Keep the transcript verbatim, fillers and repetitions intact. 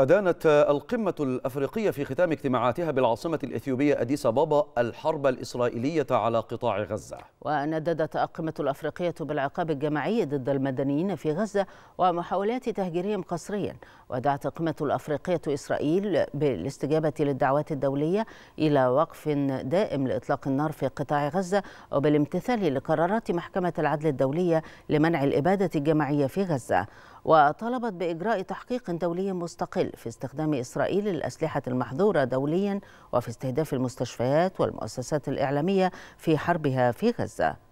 أدانت القمة الأفريقية في ختام اجتماعاتها بالعاصمة الإثيوبية أديس بابا الحرب الإسرائيلية على قطاع غزة. ونددت القمة الأفريقية بالعقاب الجماعي ضد المدنيين في غزة ومحاولات تهجيرهم قسريا. ودعت القمة الأفريقية إسرائيل بالاستجابة للدعوات الدولية إلى وقف دائم لإطلاق النار في قطاع غزة وبالامتثال لقرارات محكمة العدل الدولية لمنع الإبادة الجماعية في غزة. وطلبت بإجراء تحقيق دولي مستقل في استخدام إسرائيل الأسلحة المحظورة دوليا وفي استهداف المستشفيات والمؤسسات الإعلامية في حربها في غزة.